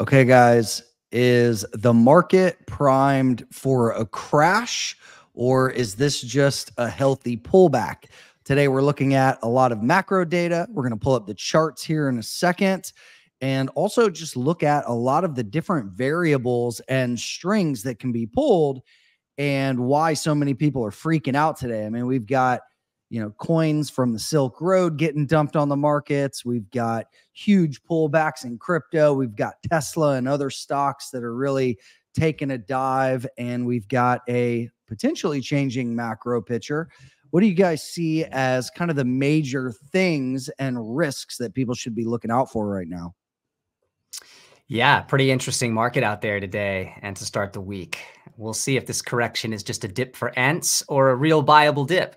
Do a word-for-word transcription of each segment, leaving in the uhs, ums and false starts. Okay, guys, is the market primed for a crash, or is this just a healthy pullback? Today, we're looking at a lot of macro data. We're going to pull up the charts here in a second and also just look at a lot of the different variables and strings that can be pulled and why so many people are freaking out today. I mean, we've got, you know, coins from the Silk Road getting dumped on the markets. We've got huge pullbacks in crypto. We've got Tesla and other stocks that are really taking a dive. And we've got a potentially changing macro picture. What do you guys see as kind of the major things and risks that people should be looking out for right now? Yeah, pretty interesting market out there today and to start the week. We'll see if this correction is just a dip for ants or a real buyable dip.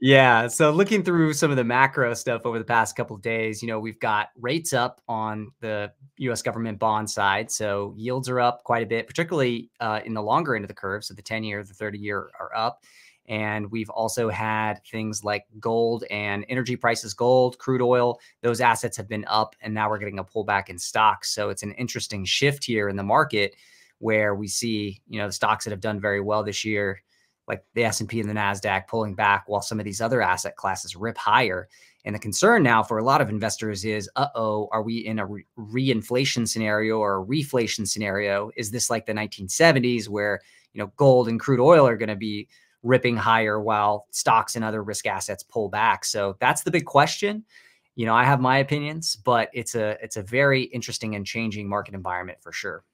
Yeah, so looking through some of the macro stuff over the past couple of days, you know, we've got rates up on the U S government bond side. So yields are up quite a bit, particularly uh, in the longer end of the curve. So the ten-year, the thirty-year are up. And we've also had things like gold and energy prices, gold, crude oil, those assets have been up, and now we're getting a pullback in stocks. So it's an interesting shift here in the market where we see, you know, the stocks that have done very well this year, like the S and P and the Nasdaq, pulling back while some of these other asset classes rip higher. And the concern now for a lot of investors is, uh-oh, are we in a re reinflation scenario or a reflation scenario? Is this like the nineteen seventies where, you know, gold and crude oil are going to be ripping higher while stocks and other risk assets pull back? So that's the big question. You know, I have my opinions, but it's a it's a very interesting and changing market environment for sure.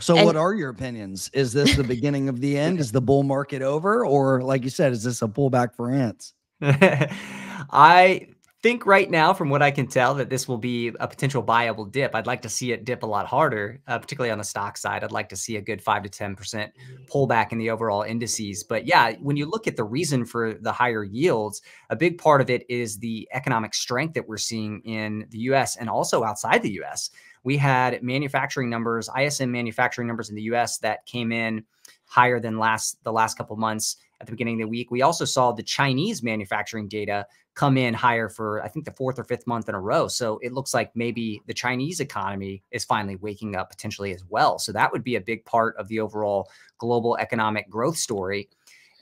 So and what are your opinions? Is this the beginning of the end? Is the bull market over? Or like you said, is this a pullback for ants? I think right now, from what I can tell, that this will be a potential buyable dip. I'd like to see it dip a lot harder, uh, particularly on the stock side. I'd like to see a good five to ten percent pullback in the overall indices. But yeah, when you look at the reason for the higher yields, a big part of it is the economic strength that we're seeing in the U S and also outside the U S. We had manufacturing numbers, I S M manufacturing numbers in the U S that came in higher than last the last couple of months at the beginning of the week. We also saw the Chinese manufacturing data come in higher for, I think, the fourth or fifth month in a row. So it looks like maybe the Chinese economy is finally waking up potentially as well. So that would be a big part of the overall global economic growth story.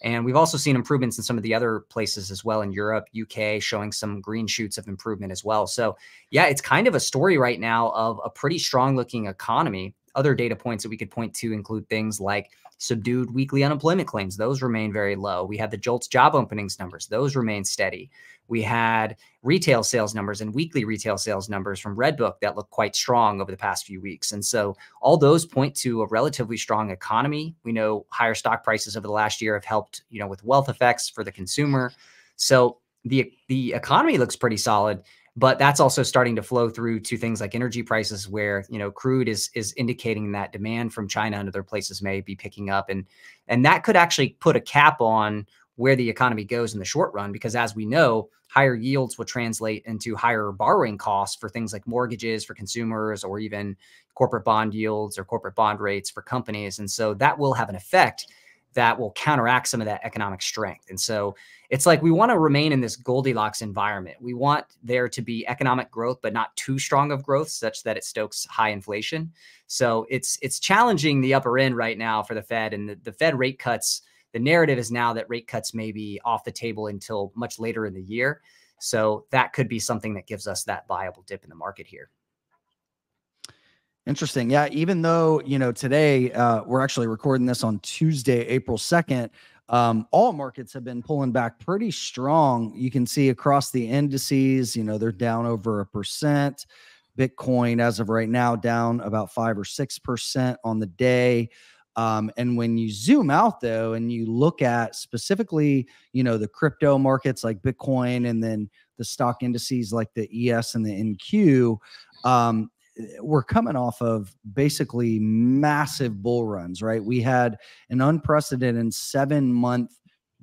And we've also seen improvements in some of the other places as well in Europe, U K, showing some green shoots of improvement as well. So yeah, it's kind of a story right now of a pretty strong looking economy. Other data points that we could point to include things like subdued weekly unemployment claims. Those remain very low. We had the Jolts job openings numbers. Those remain steady. We had retail sales numbers and weekly retail sales numbers from Redbook that look quite strong over the past few weeks. And so all those point to a relatively strong economy. We know higher stock prices over the last year have helped, you know, with wealth effects for the consumer. So the, the economy looks pretty solid. But that's also starting to flow through to things like energy prices where, you know, crude is is indicating that demand from China and other places may be picking up. And and that could actually put a cap on where the economy goes in the short run, because as we know, higher yields will translate into higher borrowing costs for things like mortgages for consumers or even corporate bond yields or corporate bond rates for companies. And so that will have an effect that will counteract some of that economic strength. And so it's like we want to remain in this Goldilocks environment. We want there to be economic growth, but not too strong of growth such that it stokes high inflation. So it's it's challenging the upper end right now for the Fed, and the, the Fed rate cuts. The narrative is now that rate cuts may be off the table until much later in the year. So that could be something that gives us that viable dip in the market here. Interesting. Yeah. Even though, you know, today uh, we're actually recording this on Tuesday, April second. Um, all markets have been pulling back pretty strong. You can see across the indices, you know, they're down over a percent. Bitcoin as of right now, down about five or six percent on the day. Um, and when you zoom out though, and you look at specifically, you know, the crypto markets like Bitcoin and then the stock indices like the E S and the N Q, um, we're coming off of basically massive bull runs, right? We had an unprecedented seven month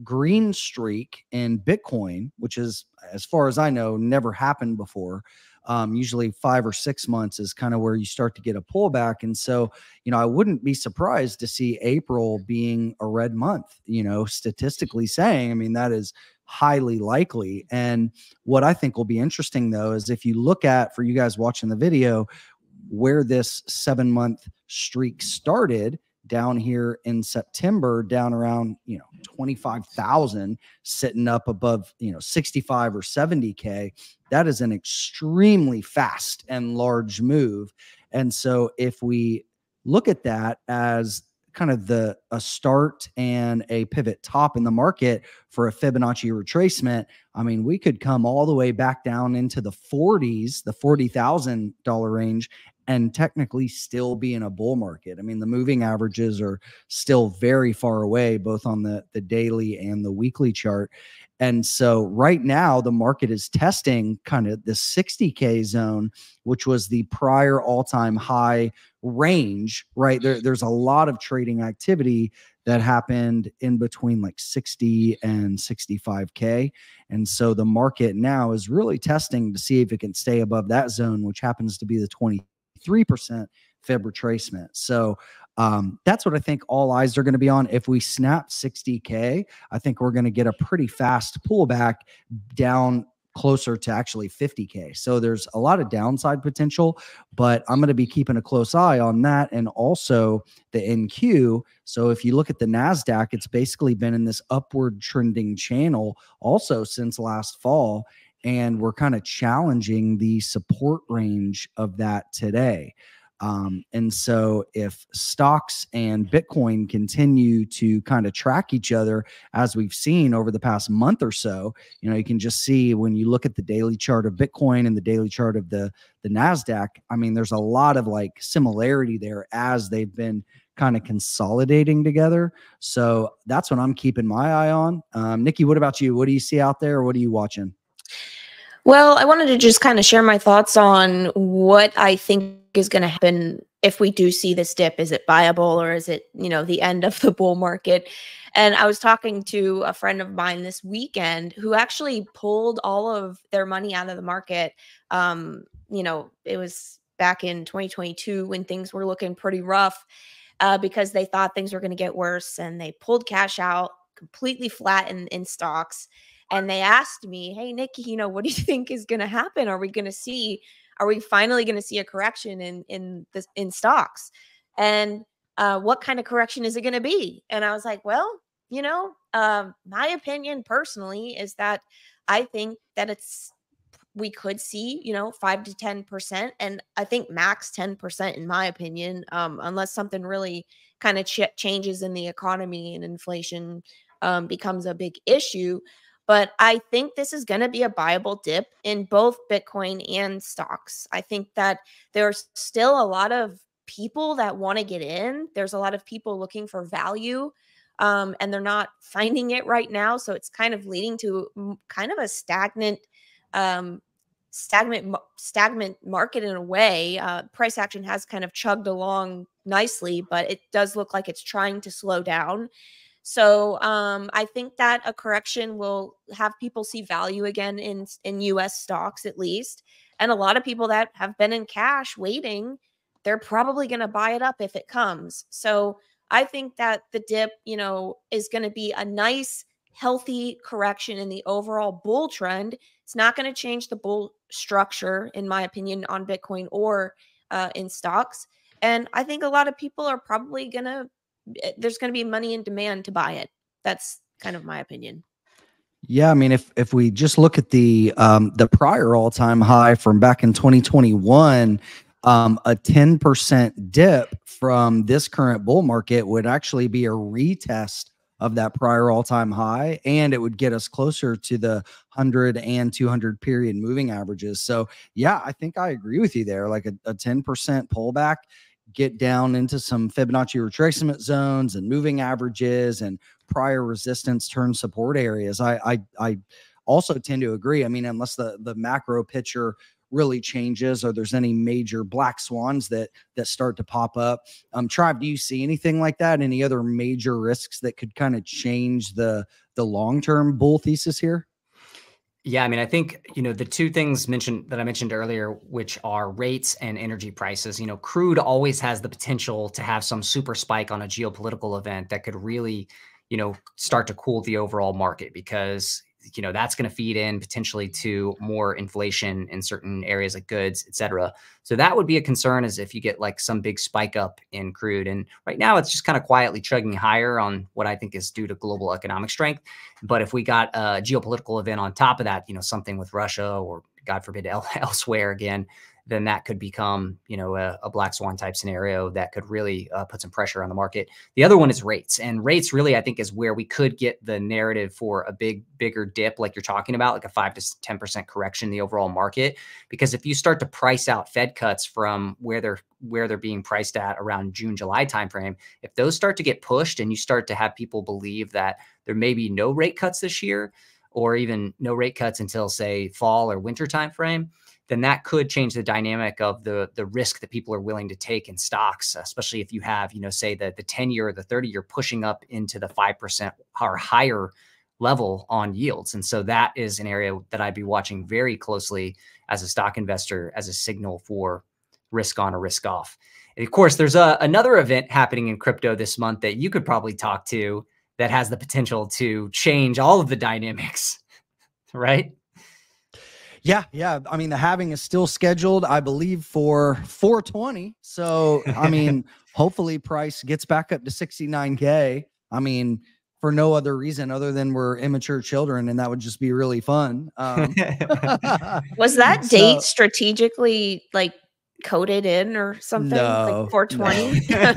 green streak in Bitcoin, which is, as far as I know, never happened before. Um, usually five or six months is kind of where you start to get a pullback. And so, you know, I wouldn't be surprised to see April being a red month, you know, statistically saying, I mean, that is highly likely. And what I think will be interesting, though, is if you look at, for you guys watching the video, where this seven month streak started down here in September, down around, you know, twenty-five thousand, sitting up above, you know, sixty-five or seventy K, that is an extremely fast and large move. And so if we look at that as kind of the a start and a pivot top in the market for a Fibonacci retracement, I mean, we could come all the way back down into the forties, the forty thousand dollar range, and technically still be in a bull market. I mean, the moving averages are still very far away, both on the, the daily and the weekly chart. And so right now the market is testing kind of the sixty K zone, which was the prior all-time high range, right? There, there's a lot of trading activity that happened in between like sixty and sixty-five K. And so the market now is really testing to see if it can stay above that zone, which happens to be the twenty-three percent Fib retracement. So Um, that's what I think all eyes are going to be on. If we snap sixty K, I think we're going to get a pretty fast pullback down closer to actually fifty K. So there's a lot of downside potential, but I'm going to be keeping a close eye on that and also the N Q. So if you look at the Nasdaq, it's basically been in this upward trending channel also since last fall, and we're kind of challenging the support range of that today. Um, and so if stocks and Bitcoin continue to kind of track each other, as we've seen over the past month or so, you know, you can just see when you look at the daily chart of Bitcoin and the daily chart of the, the Nasdaq, I mean, there's a lot of like similarity there as they've been kind of consolidating together. So that's what I'm keeping my eye on. Um, Nikki, what about you? What do you see out there? What are you watching? Well, I wanted to just kind of share my thoughts on what I think is going to happen if we do see this dip. Is it viable, or is it, you know, the end of the bull market? And I was talking to a friend of mine this weekend who actually pulled all of their money out of the market. Um, you know, it was back in twenty twenty-two when things were looking pretty rough uh, because they thought things were going to get worse, and they pulled cash out completely flat in, in stocks. And they asked me, hey, Nikki, you know, what do you think is going to happen? Are we going to see, are we finally going to see a correction in in the, in stocks? And uh, what kind of correction is it going to be? And I was like, well, you know, um, my opinion personally is that I think that it's, we could see, you know, five to ten percent. And I think max ten percent in my opinion, um, unless something really kind of ch changes in the economy and inflation um, becomes a big issue. But I think this is going to be a viable dip in both Bitcoin and stocks. I think that there's still a lot of people that want to get in. There's a lot of people looking for value, um, and they're not finding it right now. So it's kind of leading to kind of a stagnant, um, stagnant, stagnant market in a way. Uh, price action has kind of chugged along nicely, but it does look like it's trying to slow down. So um, I think that a correction will have people see value again in, in U S stocks at least. And a lot of people that have been in cash waiting, they're probably going to buy it up if it comes. So I think that the dip, you know, is going to be a nice, healthy correction in the overall bull trend. It's not going to change the bull structure, in my opinion, on Bitcoin or uh, in stocks. And I think a lot of people are probably going to, there's going to be money in demand to buy it. That's kind of my opinion. Yeah. I mean, if, if we just look at the, um, the prior all time high from back in twenty twenty-one, um, a ten percent dip from this current bull market would actually be a retest of that prior all time high. And it would get us closer to the one hundred and two hundred period moving averages. So yeah, I think I agree with you there. Like a, a ten percent pullback, get down into some Fibonacci retracement zones and moving averages and prior resistance turn support areas. I, I, I also tend to agree. I mean, unless the, the macro picture really changes or there's any major black swans that, that start to pop up. Um, Trav, do you see anything like that? Any other major risks that could kind of change the, the long-term bull thesis here? Yeah, I mean, I think, you know, the two things mentioned that I mentioned earlier, which are rates and energy prices, you know, crude always has the potential to have some super spike on a geopolitical event that could really, you know, start to cool the overall market because you know, that's going to feed in potentially to more inflation in certain areas like goods, et cetera. So that would be a concern, is if you get like some big spike up in crude. And right now it's just kind of quietly chugging higher on what I think is due to global economic strength. But if we got a geopolitical event on top of that, you know, something with Russia or God forbid elsewhere again, then that could become, you know, a, a black swan type scenario that could really uh, put some pressure on the market. The other one is rates, and rates really, I think, is where we could get the narrative for a big, bigger dip, like you're talking about, like a five to ten percent correction in the overall market. Because if you start to price out Fed cuts from where they're where they're being priced at around June, July timeframe, if those start to get pushed and you start to have people believe that there may be no rate cuts this year, or even no rate cuts until, say, fall or winter timeframe, then that could change the dynamic of the the risk that people are willing to take in stocks, especially if you have, you know, say the the ten year or the thirty year pushing up into the five percent or higher level on yields. And so that is an area that I'd be watching very closely as a stock investor, as a signal for risk on or risk off. And of course, there's a, another event happening in crypto this month that you could probably talk to that has the potential to change all of the dynamics, right? Yeah, yeah. I mean, the halving is still scheduled, I believe, for four twenty. So, I mean, hopefully price gets back up to sixty-nine K. I mean, for no other reason other than we're immature children, and that would just be really fun. Um, was that so, date strategically, like, coded in or something? No, like four twenty? No.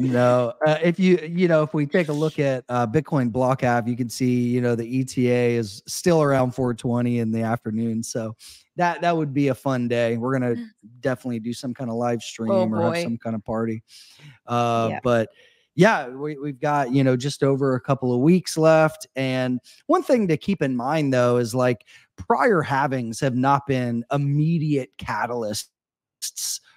No. Uh, if you, you know, if we take a look at uh, Bitcoin block app, you can see, you know, the E T A is still around four twenty in the afternoon. So that, that would be a fun day. We're going to definitely do some kind of live stream oh, or have some kind of party. Uh, yeah. But yeah, we, we've got, you know, just over a couple of weeks left. And one thing to keep in mind, though, is like prior halvings have not been immediate catalysts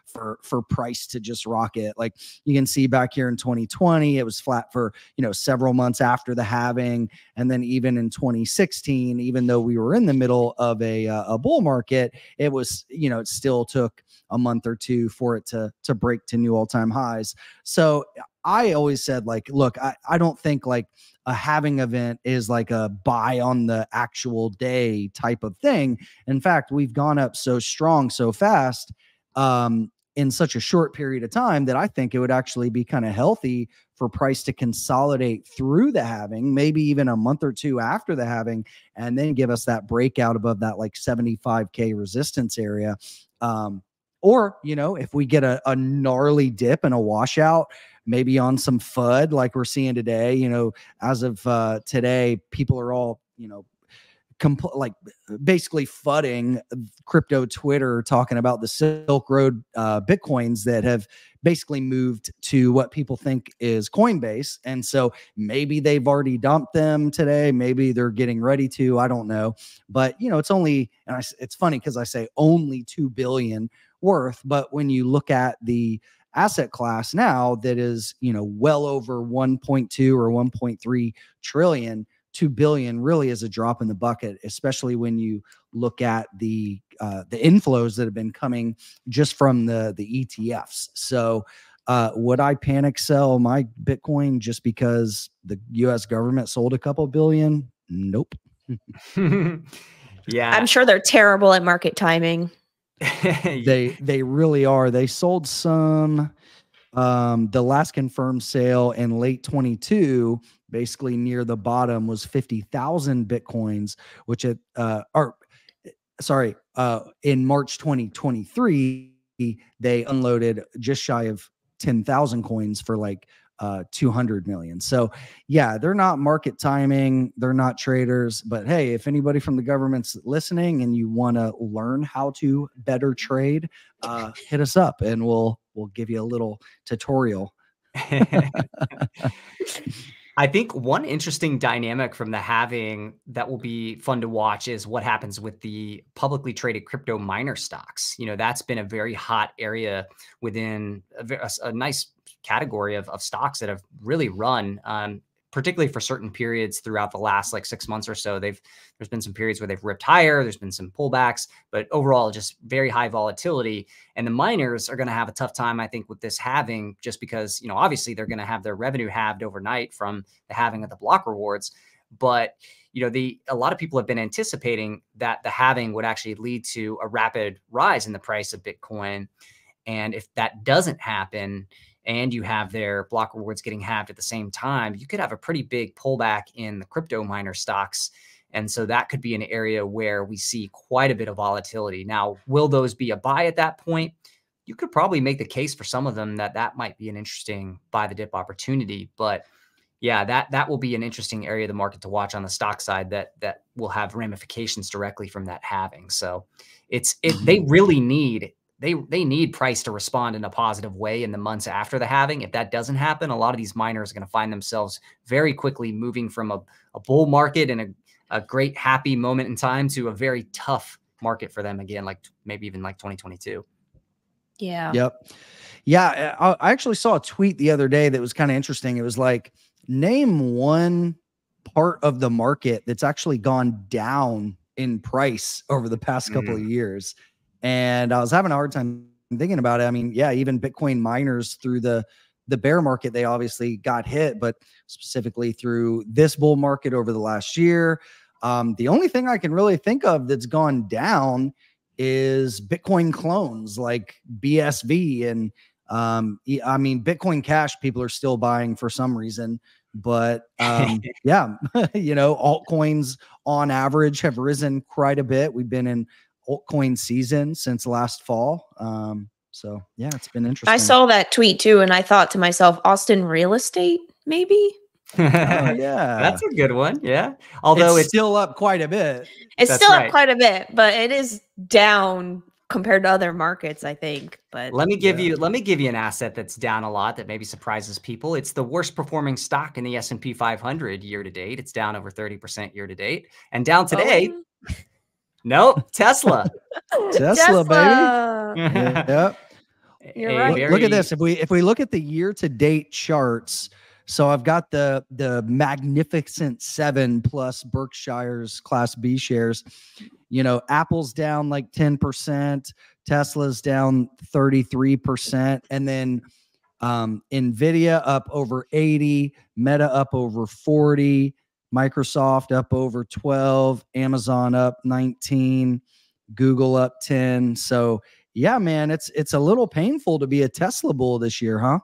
for, for price to just rocket. Like you can see back here in twenty twenty, it was flat for, you know, several months after the halving. And then even in twenty sixteen, even though we were in the middle of a, uh, a bull market, it was, you know, it still took a month or two for it to, to break to new all-time highs. So I always said, like, look, I, I don't think like a halving event is like a buy on the actual day type of thing. In fact, we've gone up so strong, so fast um, in such a short period of time that I think it would actually be kind of healthy for price to consolidate through the halving, maybe even a month or two after the halving, and then give us that breakout above that like seventy-five K resistance area. Um, or, you know, if we get a, a gnarly dip and a washout, maybe on some FUD like we're seeing today, you know, as of uh, today, people are all, you know, like basically fudding crypto Twitter, talking about the Silk Road uh, Bitcoins that have basically moved to what people think is Coinbase. And so maybe they've already dumped them today. Maybe they're getting ready to, I don't know. But, you know, it's only, and I, it's funny because I say only two billion worth. But when you look at the asset class now that is, you know, well over one point two or one point three trillion, two billion really is a drop in the bucket, especially when you look at the uh, the inflows that have been coming just from the the E T Fs. So uh, would I panic sell my Bitcoin just because the U S government sold a couple billion? Nope. Yeah, I'm sure they're terrible at market timing. they they really are. They sold some. Um, the last confirmed sale in late twenty-two, basically near the bottom, was fifty thousand Bitcoins, which at uh, or sorry, uh, in March twenty twenty-three, they unloaded just shy of ten thousand coins for like uh, two hundred million. So yeah, they're not market timing. They're not traders, but hey, if anybody from the government's listening and you want to learn how to better trade, uh, hit us up and we'll, we'll give you a little tutorial. I think one interesting dynamic from the halving that will be fun to watch is what happens with the publicly traded crypto miner stocks. You know, that's been a very hot area within a, a, a nice category of, of stocks that have really run, um, particularly for certain periods throughout the last like six months or so. They've, there's been some periods where they've ripped higher. There's been some pullbacks, but overall just very high volatility. And the miners are going to have a tough time, I think, with this halving, just because, you know, obviously they're going to have their revenue halved overnight from the halving of the block rewards. But you know, the a lot of people have been anticipating that the halving would actually lead to a rapid rise in the price of Bitcoin. And if that doesn't happen, and you have their block rewards getting halved at the same time, you could have a pretty big pullback in the crypto miner stocks. And so that could be an area where we see quite a bit of volatility. Now, will those be a buy at that point? You could probably make the case for some of them that that might be an interesting buy the dip opportunity. But yeah, that that will be an interesting area of the market to watch on the stock side that that will have ramifications directly from that halving. So it's it, they really need they they need price to respond in a positive way in the months after the halving. If that doesn't happen, a lot of these miners are going to find themselves very quickly moving from a, a bull market and a a great happy moment in time to a very tough market for them again, like maybe even like twenty twenty-two. Yeah. Yep. Yeah. I actually saw a tweet the other day that was kind of interesting. It was like, name one part of the market that's actually gone down in price over the past couple mm. of years. And I was having a hard time thinking about it. I mean, yeah, even Bitcoin miners through the the bear market, they obviously got hit, but specifically through this bull market over the last year, um, the only thing I can really think of that's gone down is Bitcoin clones like B S V. And um, I mean, Bitcoin Cash, people are still buying for some reason, but um, yeah, you know, altcoins on average have risen quite a bit. We've been in altcoin season since last fall. Um, So yeah, it's been interesting. I saw that tweet too, and I thought to myself, Austin real estate, maybe? Oh, yeah. That's a good one. Yeah. Although it's, it's still up quite a bit. It's That's still right. up quite a bit, but it is down compared to other markets, I think. But let me give yeah. you let me give you an asset that's down a lot that maybe surprises people. It's the worst performing stock in the S and P five hundred year to date. It's down over thirty percent year to date. And down today. Oh. Nope, Tesla. Tesla, Tesla, baby. Yep. You're right. Look, look at this. If we if we look at the year to date charts, so I've got the the Magnificent seven plus Berkshire's Class B shares. You know, Apple's down like ten percent, Tesla's down thirty-three percent, and then um Nvidia up over eighty, Meta up over forty. Microsoft up over twelve, Amazon up nineteen, Google up ten. So yeah, man, it's it's a little painful to be a Tesla bull this year, huh?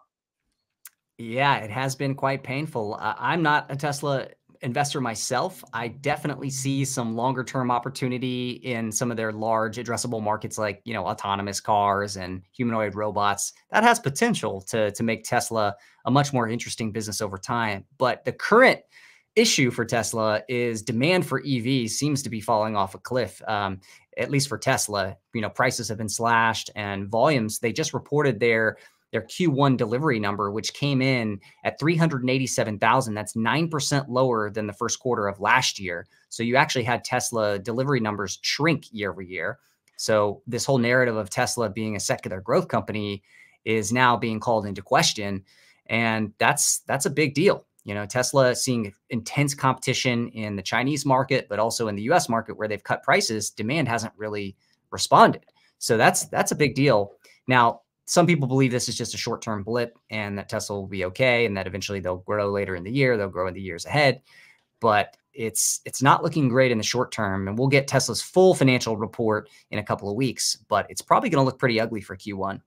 Yeah, it has been quite painful. Uh, I'm not a Tesla investor myself. I definitely see some longer term opportunity in some of their large addressable markets, like, you know, autonomous cars and humanoid robots. That has potential to to make Tesla a much more interesting business over time. But the current issue for Tesla is demand for E V seems to be falling off a cliff, um, at least for Tesla. You know, prices have been slashed and volumes. They just reported their their Q one delivery number, which came in at three hundred eighty-seven thousand. That's nine percent lower than the first quarter of last year. So you actually had Tesla delivery numbers shrink year over year. So this whole narrative of Tesla being a secular growth company is now being called into question. And that's that's a big deal. You know, Tesla seeing intense competition in the Chinese market, but also in the U S market where they've cut prices, demand hasn't really responded. So that's that's a big deal. Now, some people believe this is just a short-term blip and that Tesla will be okay and that eventually they'll grow later in the year, they'll grow in the years ahead. But it's it's not looking great in the short term. And we'll get Tesla's full financial report in a couple of weeks, but it's probably going to look pretty ugly for Q one.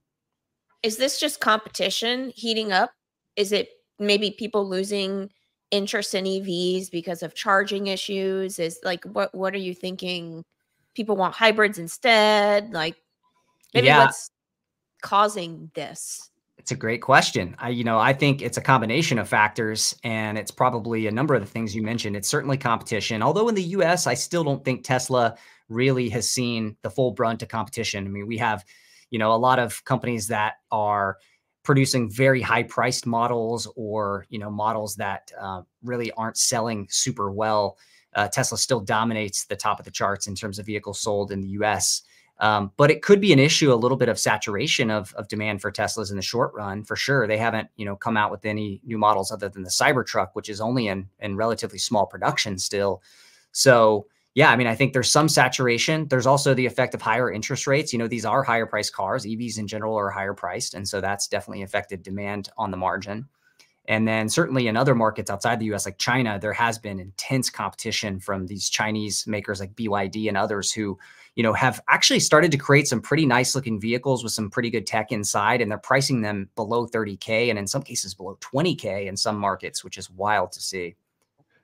Is this just competition heating up? Is it maybe people losing interest in E Vs because of charging issues? Is like, what, what are you thinking? People want hybrids instead. Like maybe yeah. what's causing this? It's a great question. I, you know, I think it's a combination of factors, and it's probably a number of the things you mentioned. It's certainly competition. Although in the U S, I still don't think Tesla really has seen the full brunt of competition. I mean, we have, you know, a lot of companies that are producing very high priced models or, you know, models that uh, really aren't selling super well. Uh, Tesla still dominates the top of the charts in terms of vehicles sold in the U S. Um, but it could be an issue, a little bit of saturation of, of demand for Teslas in the short run, for sure. They haven't, you know, come out with any new models other than the Cybertruck, which is only in, in relatively small production still. So yeah, I mean, I think there's some saturation. There's also the effect of higher interest rates. You know, these are higher priced cars. E Vs in general are higher priced. And so that's definitely affected demand on the margin. And then certainly in other markets outside the U S, like China, there has been intense competition from these Chinese makers like B Y D and others who, you know, have actually started to create some pretty nice looking vehicles with some pretty good tech inside, and they're pricing them below thirty K and in some cases below twenty K in some markets, which is wild to see.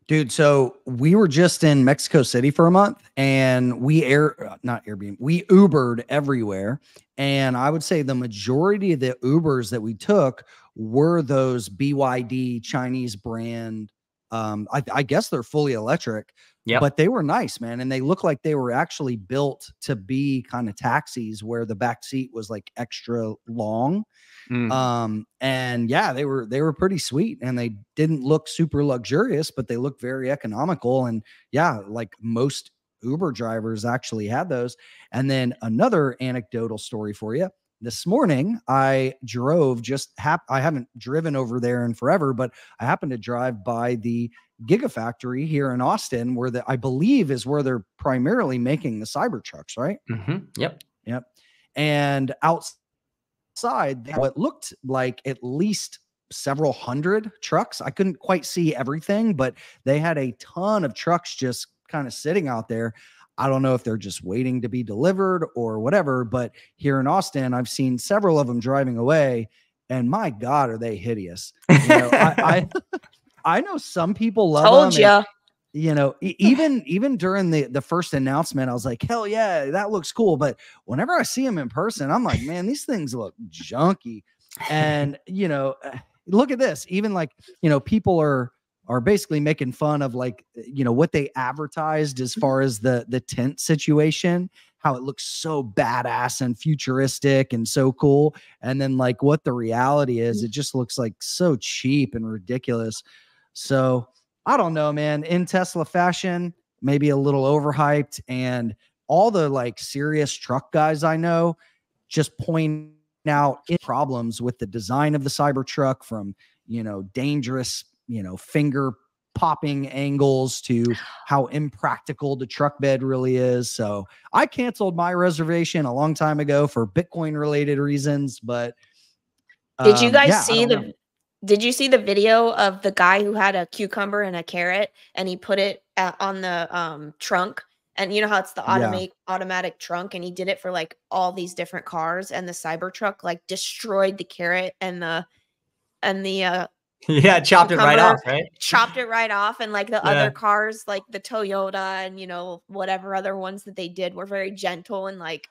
Dude, so we were just in Mexico City for a month and we air, not Airbnb, we Ubered everywhere. And I would say the majority of the Ubers that we took were those B Y D Chinese brand. Um, I, I guess they're fully electric, yeah, but they were nice, man. And they looked like they were actually built to be kind of taxis where the back seat was like extra long. Mm. Um, and yeah, they were, they were pretty sweet and they didn't look super luxurious, but they looked very economical. And yeah, like most Uber drivers actually had those. And then another anecdotal story for you. This morning, I drove just hap I haven't driven over there in forever, but I happened to drive by the Gigafactory here in Austin, where the, I believe is where they're primarily making the Cybertrucks, right? Mm-hmm. Yep. Yep. And outside, what looked like at least several hundred trucks. I couldn't quite see everything, but they had a ton of trucks just kind of sitting out there. I don't know if they're just waiting to be delivered or whatever, but here in Austin, I've seen several of them driving away, and my God, are they hideous. You know, I, I, I know some people love Told them. Ya. And, you know, even, even during the, the first announcement, I was like, hell yeah, that looks cool. But whenever I see them in person, I'm like, man, these things look junky. And, you know, look at this, even like, you know, people are, are basically making fun of like, you know, what they advertised as far as the, the tent situation, how it looks so badass and futuristic and so cool. And then like what the reality is, it just looks like so cheap and ridiculous. So I don't know, man, in Tesla fashion, maybe a little overhyped, and all the like serious truck guys I know just point out problems with the design of the Cybertruck, from, you know, dangerous, you know, finger popping angles to how impractical the truck bed really is. So I canceled my reservation a long time ago for Bitcoin related reasons, but um, did you guys yeah, see the, know. did you see the video of the guy who had a cucumber and a carrot and he put it at, on the um, trunk? And you know how it's the automatic yeah. automatic trunk, and he did it for like all these different cars, and the Cybertruck like destroyed the carrot and the, and the, uh, yeah, chopped it right off, right? Chopped it right off. And like the yeah. other cars, like the Toyota and, you know, whatever other ones that they did, were very gentle and like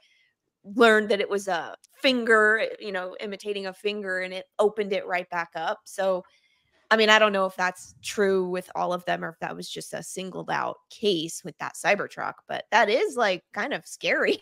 learned that it was a finger, you know, imitating a finger, and it opened it right back up. So, I mean, I don't know if that's true with all of them or if that was just a singled out case with that Cybertruck, but that is like kind of scary.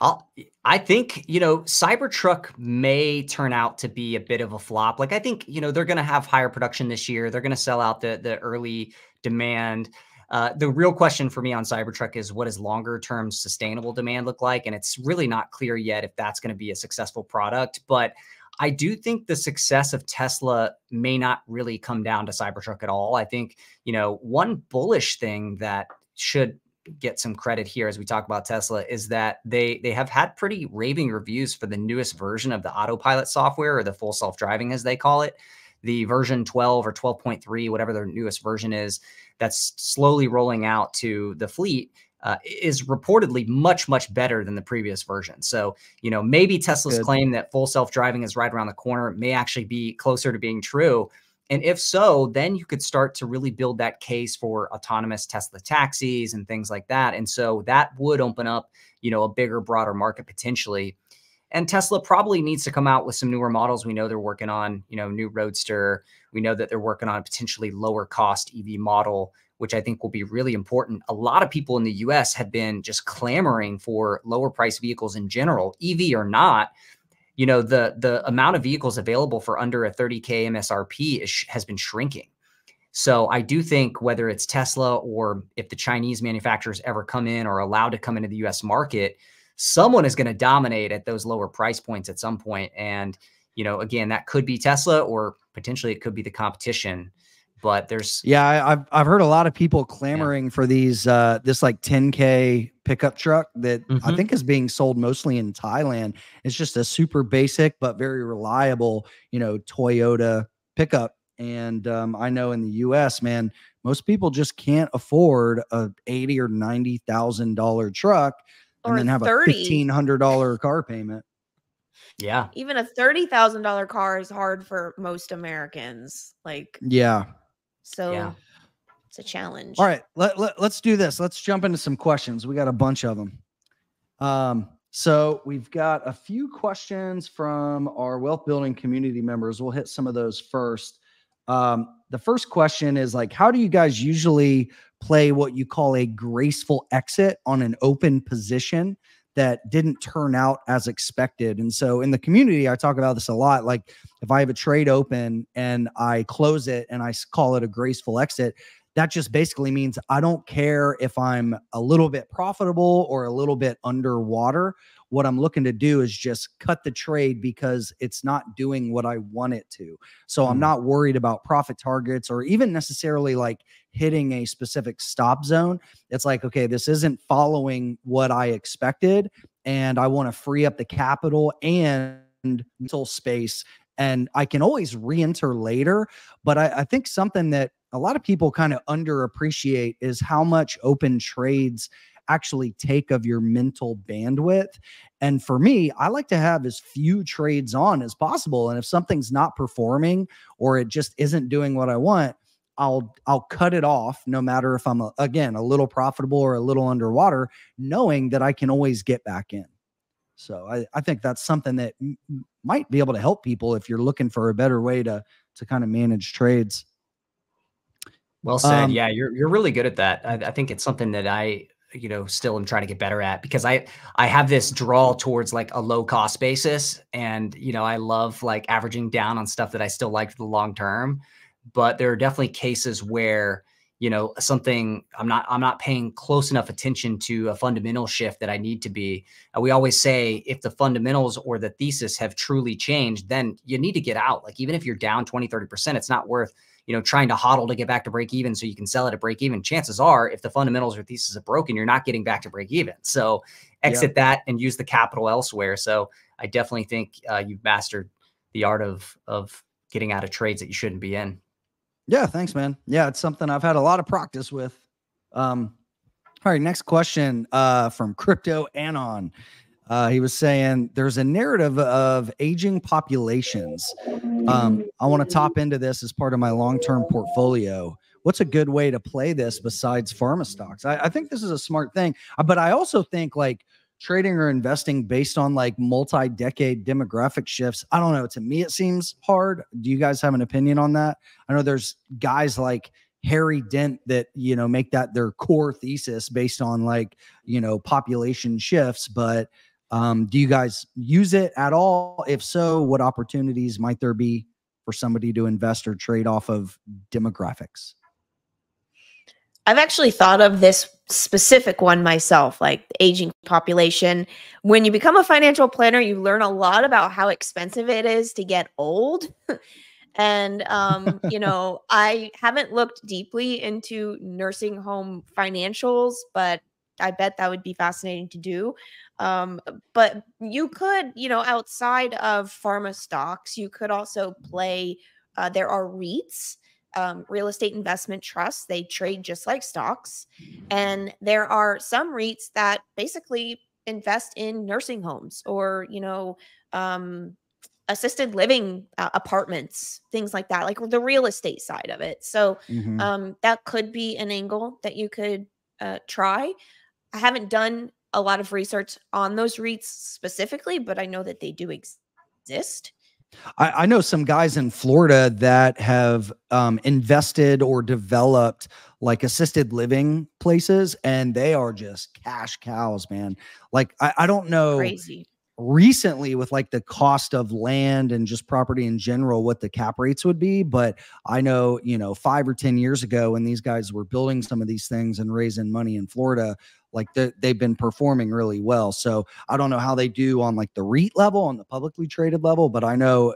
I'll, I think, you know, Cybertruck may turn out to be a bit of a flop. Like, I think, you know, they're going to have higher production this year. They're going to sell out the, the early demand. Uh, the real question for me on Cybertruck is, what does longer term sustainable demand look like? And it's really not clear yet if that's going to be a successful product, but I do think the success of Tesla may not really come down to Cybertruck at all. I think, you know, one bullish thing that should get some credit here as we talk about Tesla is that they they have had pretty raving reviews for the newest version of the autopilot software, or the full self-driving as they call it, the version twelve or twelve point three, whatever their newest version is, that's slowly rolling out to the fleet. Uh, is reportedly much, much better than the previous version. So, you know, maybe Tesla's Good. claim that full self-driving is right around the corner may actually be closer to being true. And if so, then you could start to really build that case for autonomous Tesla taxis and things like that. And so that would open up, you know, a bigger, broader market potentially. And Tesla probably needs to come out with some newer models. We know they're working on, you know, new Roadster. We know that they're working on a potentially lower cost E V model, which I think will be really important. A lot of people in the U S have been just clamoring for lower priced vehicles in general, E V or not. You know, the, the amount of vehicles available for under a thirty K M S R P is, has been shrinking. So I do think whether it's Tesla or if the Chinese manufacturers ever come in or allowed to come into the U S market, someone is going to dominate at those lower price points at some point. And, you know, again, that could be Tesla, or potentially it could be the competition. But there's, yeah, I, I've, I've heard a lot of people clamoring yeah. for these, uh, this like ten K pickup truck that mm-hmm. I think is being sold mostly in Thailand. It's just a super basic, but very reliable, you know, Toyota pickup. And um, I know in the U S, man, most people just can't afford a eighty or ninety thousand dollar truck or and then have thirty. a fifteen hundred dollar car payment. Yeah, even a thirty thousand dollar car is hard for most Americans. Like, yeah, so yeah. it's a challenge. All right, let, let, let's do this. Let's jump into some questions. We got a bunch of them. Um, so we've got a few questions from our wealth building community members. We'll hit some of those first. Um, the first question is like, how do you guys usually play what you call a graceful exit on an open position that didn't turn out as expected? And so in the community, I talk about this a lot. Like if I have a trade open and I close it and I call it a graceful exit, that just basically means I don't care if I'm a little bit profitable or a little bit underwater. What I'm looking to do is just cut the trade because it's not doing what I want it to. So I'm not worried about profit targets or even necessarily like hitting a specific stop zone. It's like, okay, this isn't following what I expected, and I want to free up the capital and mental space. And I can always re-enter later. But I, I think something that a lot of people kind of underappreciate is how much open trades actually take of your mental bandwidth. And for me, I like to have as few trades on as possible. And if something's not performing or it just isn't doing what I want, I'll, I'll cut it off no matter if I'm, a, again, a little profitable or a little underwater, knowing that I can always get back in. So I, I think that's something that might be able to help people if you're looking for a better way to, to kind of manage trades. Well said. Um, yeah, you're, you're really good at that. I, I think it's something that I, you know, still am trying to get better at, because I, I have this draw towards like a low cost basis. And, you know, I love like averaging down on stuff that I still like for the long term, but there are definitely cases where, you know, something I'm not, I'm not paying close enough attention to a fundamental shift that I need to be. And we always say if the fundamentals or the thesis have truly changed, then you need to get out. Like even if you're down twenty, thirty percent, it's not worth, you know, trying to hodl to get back to break even so you can sell it at break even. Chances are, if the fundamentals or thesis are broken, you're not getting back to break even. So exit yeah. that and use the capital elsewhere. So I definitely think uh, you've mastered the art of of getting out of trades that you shouldn't be in. Yeah, thanks, man. Yeah, it's something I've had a lot of practice with. Um, all right, next question uh, from Crypto Anon. Uh, he was saying there's a narrative of aging populations. Um, I want to top into this as part of my long-term portfolio. What's a good way to play this besides pharma stocks? I, I think this is a smart thing, but I also think like trading or investing based on like multi-decade demographic shifts, I don't know. To me, it seems hard. Do you guys have an opinion on that? I know there's guys like Harry Dent that, you know, make that their core thesis based on like, you know, population shifts, but Um, do you guys use it at all? If so, what opportunities might there be for somebody to invest or trade off of demographics? I've actually thought of this specific one myself, like the aging population. When you become a financial planner, you learn a lot about how expensive it is to get old. And, um, you know, I haven't looked deeply into nursing home financials, but I bet that would be fascinating to do. Um, but you could, you know, outside of pharma stocks, you could also play, uh, there are REITs, um, real estate investment trusts. They trade just like stocks. And there are some REITs that basically invest in nursing homes or, you know, um, assisted living uh, apartments, things like that, like the real estate side of it. So mm-hmm. um, that could be an angle that you could uh, try. I haven't done a lot of research on those REITs specifically, but I know that they do ex exist. I, I know some guys in Florida that have um, invested or developed like assisted living places, and they are just cash cows, man. Like, I, I don't know. Crazy. Recently with like the cost of land and just property in general, what the cap rates would be. But I know, you know, five or ten years ago when these guys were building some of these things and raising money in Florida, like the, they've been performing really well. So I don't know how they do on like the REIT level, on the publicly traded level, but I know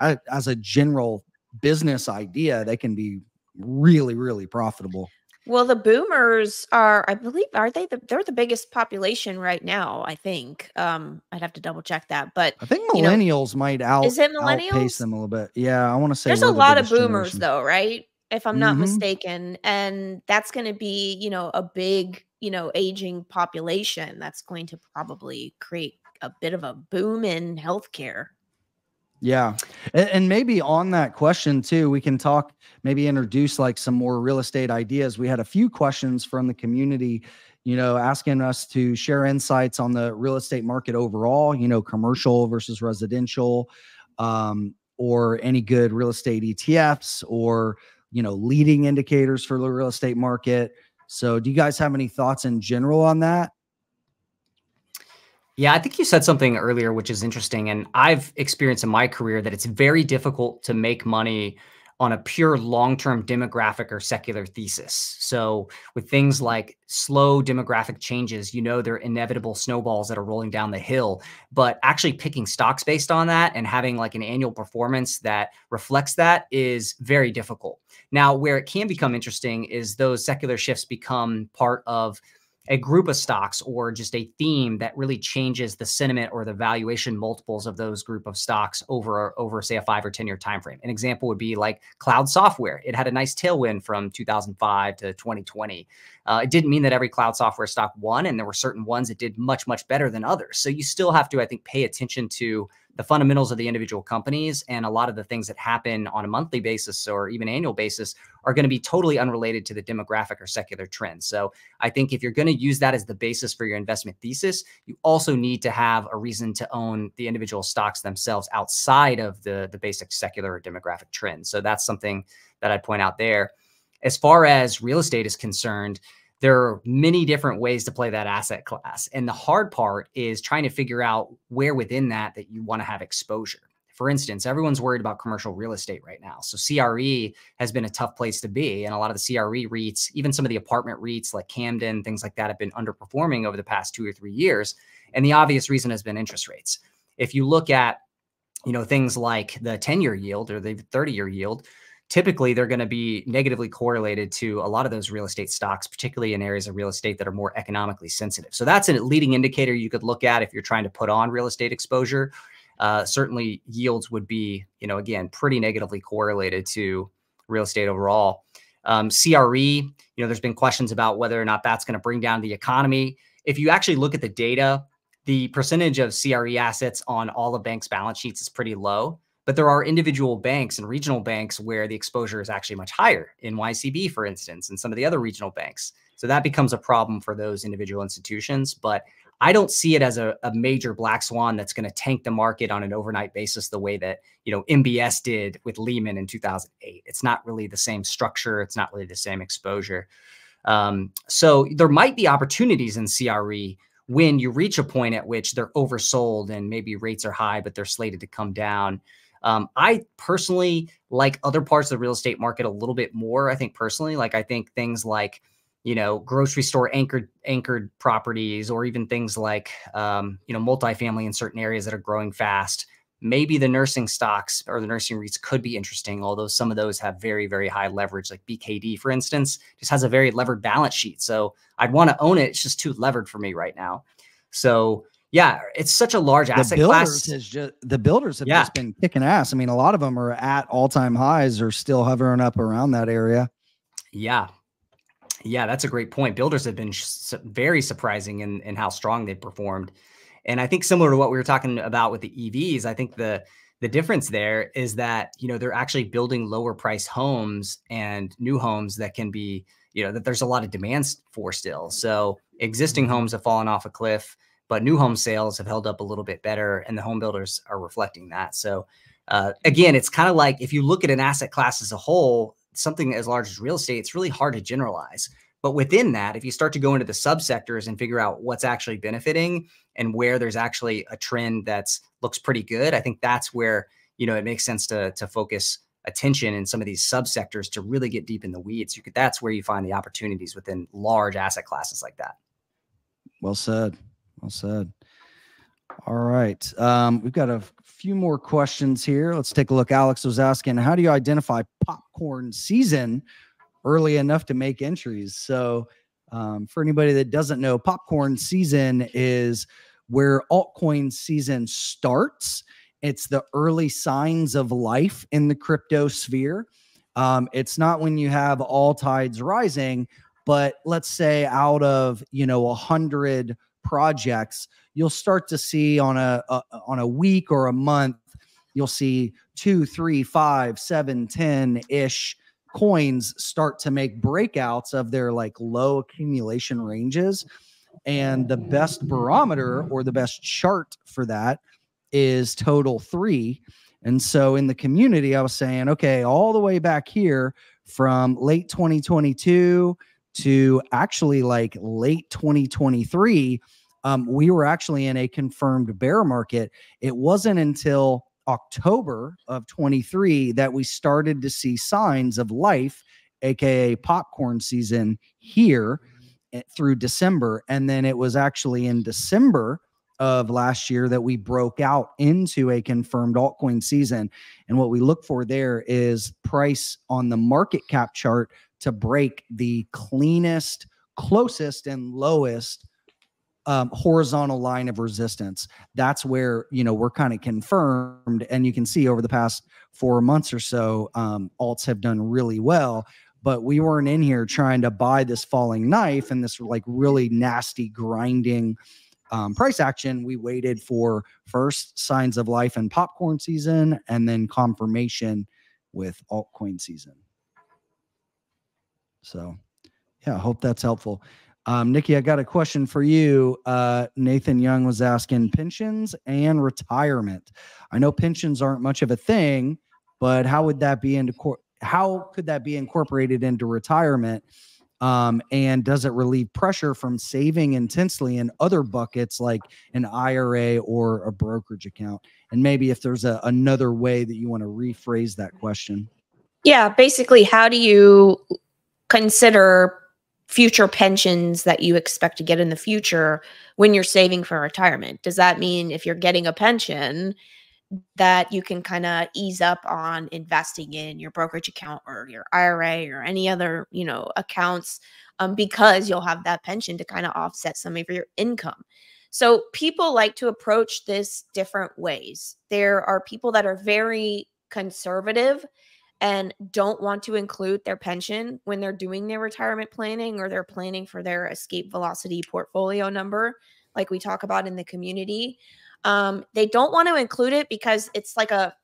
as a general business idea, they can be really, really profitable. Well, the boomers are, I believe, are they? The, they're the biggest population right now, I think. Um, I'd have to double check that, but I think millennials you know, might out is it millennials? outpace them a little bit. Yeah, I want to say there's a the lot of boomers generation. though, right? If I'm not mm-hmm. mistaken, and that's going to be, you know, a big, you know, aging population that's going to probably create a bit of a boom in healthcare. Yeah. And, and maybe on that question too, we can talk, maybe introduce like some more real estate ideas. We had a few questions from the community, you know, asking us to share insights on the real estate market overall, you know, commercial versus residential, um, or any good real estate E T Fs or, you know, leading indicators for the real estate market. So do you guys have any thoughts in general on that? Yeah, I think you said something earlier, which is interesting. And I've experienced in my career that it's very difficult to make money on a pure long-term demographic or secular thesis. So with things like slow demographic changes, you know, they're inevitable snowballs that are rolling down the hill, but actually picking stocks based on that and having like an annual performance that reflects that is very difficult. Now, where it can become interesting is those secular shifts become part of a group of stocks or just a theme that really changes the sentiment or the valuation multiples of those group of stocks over, over say, a five or ten year time frame. An example would be like cloud software. It had a nice tailwind from two thousand five to twenty twenty. Uh, it didn't mean that every cloud software stock won, and there were certain ones that did much, much better than others. So you still have to, I think, pay attention to the fundamentals of the individual companies, and a lot of the things that happen on a monthly basis or even annual basis are going to be totally unrelated to the demographic or secular trends. So I think if you're going to use that as the basis for your investment thesis, you also need to have a reason to own the individual stocks themselves outside of the, the basic secular or demographic trends. So that's something that I'd point out there. As far as real estate is concerned, there are many different ways to play that asset class. And the hard part is trying to figure out where within that that you want to have exposure. For instance, everyone's worried about commercial real estate right now. So C R E has been a tough place to be. And a lot of the C R E REITs, even some of the apartment REITs like Camden, things like that, have been underperforming over the past two or three years. And the obvious reason has been interest rates. If you look at, you know, things like the ten year yield or the thirty year yield, typically they're going to be negatively correlated to a lot of those real estate stocks, particularly in areas of real estate that are more economically sensitive. So that's a leading indicator you could look at if you're trying to put on real estate exposure. Uh, certainly yields would be, you know, again, pretty negatively correlated to real estate overall. Um, C R E, you know, there's been questions about whether or not that's going to bring down the economy. If you actually look at the data, the percentage of C R E assets on all of banks' balance sheets is pretty low. But there are individual banks and regional banks where the exposure is actually much higher, in N Y C B, for instance, and some of the other regional banks. So that becomes a problem for those individual institutions. But I don't see it as a, a major black swan that's going to tank the market on an overnight basis the way that, you know, M B S did with Lehman in two thousand eight. It's not really the same structure. It's not really the same exposure. Um, so there might be opportunities in C R E when you reach a point at which they're oversold and maybe rates are high, but they're slated to come down. Um, I personally like other parts of the real estate market a little bit more. I think personally, like I think things like, you know, grocery store anchored anchored properties, or even things like, um, you know, multifamily in certain areas that are growing fast. Maybe the nursing stocks or the nursing REITs could be interesting, although some of those have very, very high leverage, like B K D, for instance, just has a very levered balance sheet. So I'd want to own it. It's just too levered for me right now. So yeah, it's such a large asset class. Just, the builders have yeah. just been kicking ass. I mean, a lot of them are at all-time highs or still hovering up around that area. Yeah. Yeah, that's a great point. Builders have been very surprising in, in how strong they've performed. And I think similar to what we were talking about with the E Vs, I think the the difference there is that, you know, they're actually building lower price homes and new homes that can be, you know, that there's a lot of demand for still. So existing homes have fallen off a cliff, but new home sales have held up a little bit better, and the home builders are reflecting that. So uh, again, it's kind of like if you look at an asset class as a whole, something as large as real estate, it's really hard to generalize. But within that, if you start to go into the subsectors and figure out what's actually benefiting and where there's actually a trend that's looks pretty good, I think that's where, you know, it makes sense to, to focus attention in some of these subsectors to really get deep in the weeds. You could, that's where you find the opportunities within large asset classes like that. Well said. Well said. All right. Um, we've got a few more questions here. Let's take a look. Alex was asking, how do you identify popcorn season early enough to make entries. So um, for anybody that doesn't know, popcorn season is where altcoin season starts. It's the early signs of life in the crypto sphere. Um, it's not when you have all tides rising, but let's say out of, you know, a hundred projects, you'll start to see on a, a on a week or a month, you'll see two, three, five, seven, ten-ish coins start to make breakouts of their like low accumulation ranges. And the best barometer or the best chart for that is total three. And so in the community, I was saying, okay, all the way back here from late twenty twenty-two to actually like late twenty twenty-three, um, we were actually in a confirmed bear market. It wasn't until October of twenty-three that we started to see signs of life, aka popcorn season, here through December. And then it was actually in December of last year that we broke out into a confirmed altcoin season. And what we look for there is price on the market cap chart to break the cleanest, closest, and lowest um, horizontal line of resistance. That's where, you know, we're kind of confirmed. And you can see over the past four months or so, um, alts have done really well. But we weren't in here trying to buy this falling knife and this like really nasty grinding um, price action. We waited for first signs of life in popcorn season and then confirmation with altcoin season. So yeah, I hope that's helpful. Um, Nikki, I got a question for you. Uh, Nathan Young was asking pensions and retirement. I know pensions aren't much of a thing, but how would that be into cor- how could that be incorporated into retirement? Um, and does it relieve pressure from saving intensely in other buckets like an I R A or a brokerage account? And maybe if there's a, another way that you want to rephrase that question. Yeah, basically, how do you consider future pensions that you expect to get in the future when you're saving for retirement? Does that mean if you're getting a pension that you can kind of ease up on investing in your brokerage account or your I R A or any other, you know, accounts, um, because you'll have that pension to kind of offset some of your income? So people like to approach this different ways. There are people that are very conservative and don't want to include their pension when they're doing their retirement planning or they're planning for their escape velocity portfolio number, like we talk about in the community. Um, they don't want to include it because it's like a,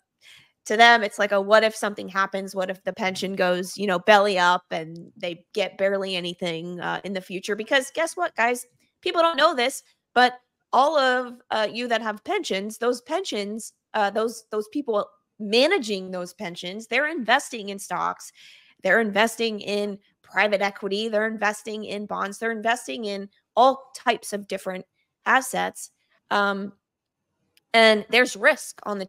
to them, it's like a, what if something happens? What if the pension goes, you know, belly up and they get barely anything uh, in the future? Because guess what, guys? People don't know this, but all of uh, you that have pensions, those pensions, uh, those those people managing those pensions, they're investing in stocks, they're investing in private equity, they're investing in bonds, they're investing in all types of different assets. Um, And there's risk on the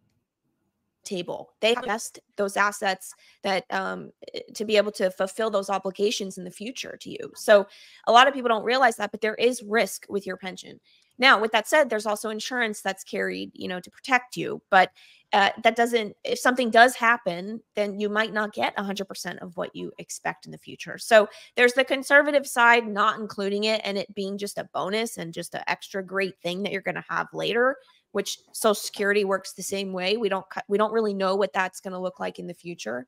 table. They invest those assets that um, to be able to fulfill those obligations in the future to you. So a lot of people don't realize that, but there is risk with your pension. Now, with that said, there's also insurance that's carried, you know, to protect you. But uh, that doesn't, if something does happen, then you might not get one hundred percent of what you expect in the future. So there's the conservative side, not including it, and it being just a bonus and just an extra great thing that you're going to have later, which Social Security works the same way. We don't we don't really know what that's going to look like in the future.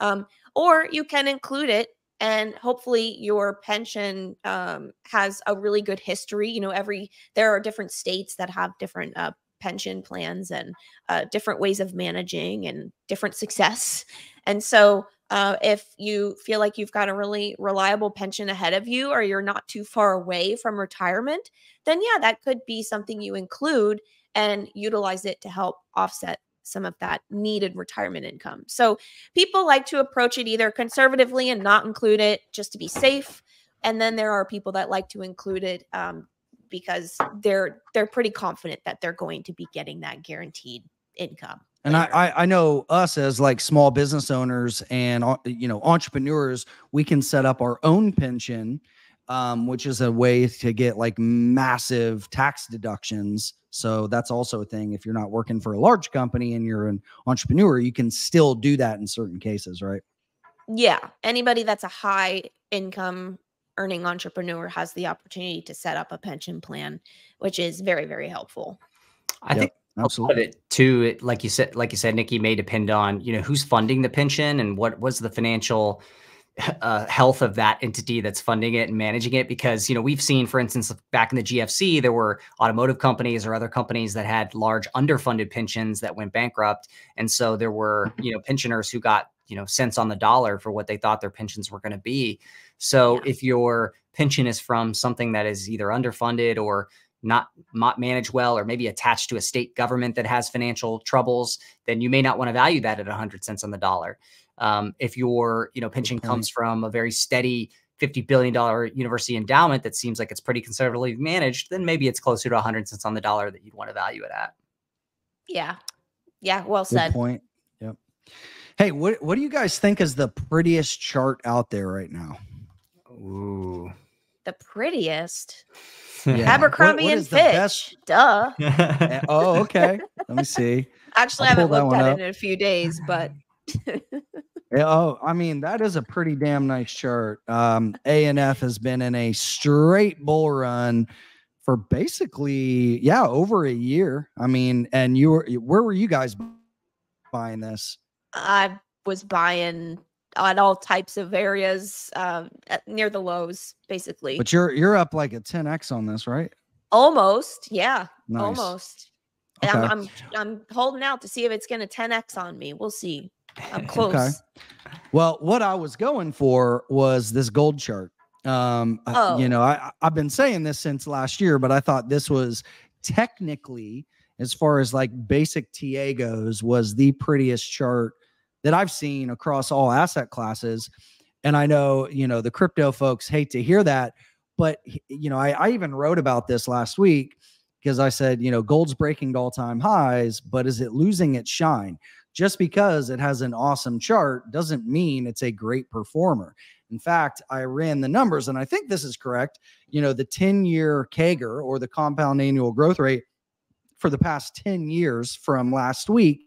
Um, or you can include it, and hopefully your pension um, has a really good history. You know, every there are different states that have different uh, pension plans and uh, different ways of managing and different success. And so uh, if you feel like you've got a really reliable pension ahead of you, or you're not too far away from retirement, then yeah, that could be something you include and utilize it to help offset some of that needed retirement income. So people like to approach it either conservatively and not include it just to be safe. And then there are people that like to include it um, because they're they're pretty confident that they're going to be getting that guaranteed income. And I, I know us as like small business owners and, you know, entrepreneurs, we can set up our own pension, um, which is a way to get like massive tax deductions. So that's also a thing. If you're not working for a large company and you're an entrepreneur, you can still do that in certain cases, right? Yeah. Anybody that's a high income earning entrepreneur has the opportunity to set up a pension plan, which is very, very helpful. I yep. think absolutely. It too, it, like you said, like you said, Nikki, may depend on, you know, who's funding the pension and what was the financial uh, health of that entity that's funding it and managing it. Because, you know, we've seen, for instance, back in the G F C, there were automotive companies or other companies that had large underfunded pensions that went bankrupt. And so there were, you know, pensioners who got, you know, cents on the dollar for what they thought their pensions were going to be. So yeah. if your pension is from something that is either underfunded or not, not managed well, or maybe attached to a state government that has financial troubles, then you may not want to value that at a hundred cents on the dollar. Um, if your, you know, pension mm-hmm. comes from a very steady fifty billion dollar university endowment that seems like it's pretty conservatively managed, then maybe it's closer to a hundred cents on the dollar that you'd want to value it at. Yeah. Yeah. Well Good said. Point. Yep. Hey, what, what do you guys think is the prettiest chart out there right now? Ooh. The prettiest? Yeah. Abercrombie what, what and Fitch. Duh. Oh, okay. Let me see. Actually, I'll I haven't looked at up. it in a few days, but. Oh, I mean, that is a pretty damn nice chart. Um, A and F has been in a straight bull run for basically, yeah, over a year. I mean, and you were, where were you guys buying this? I was buying on all types of areas uh, at, near the lows, basically. But you're you're up like a ten X on this, right? Almost, yeah, nice. almost. Okay. I'm, I'm I'm holding out to see if it's going to ten X on me. We'll see. I'm close. Okay. Well, what I was going for was this gold chart. Um, oh. I, you know, I I've been saying this since last year, but I thought this was technically, as far as like basic T A goes, was the prettiest chart that I've seen across all asset classes. And I know, you know, the crypto folks hate to hear that, but you know, I, I even wrote about this last week because I said, you know, gold's breaking all time highs, but is it losing its shine? Just because it has an awesome chart doesn't mean it's a great performer. In fact, I ran the numbers and I think this is correct. You know, the ten year C A G R, or the compound annual growth rate, for the past ten years from last week,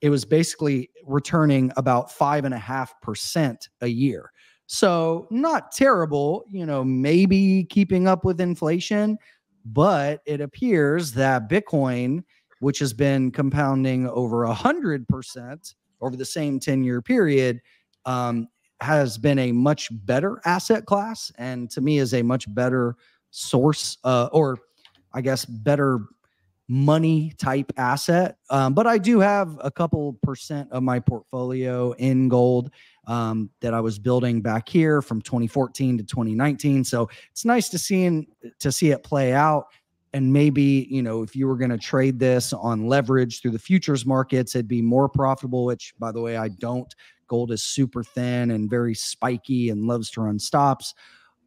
it was basically returning about five and a half percent a year. So not terrible, you know, maybe keeping up with inflation, but it appears that Bitcoin, which has been compounding over a hundred percent over the same ten year period, um, has been a much better asset class. And to me is a much better source, uh, or I guess better money type asset. Um, but I do have a couple percent of my portfolio in gold um, that I was building back here from twenty fourteen to twenty nineteen. So it's nice to see, in, to see it play out. And maybe, you know, if you were going to trade this on leverage through the futures markets, it'd be more profitable, which, by the way, I don't. Gold is super thin and very spiky and loves to run stops.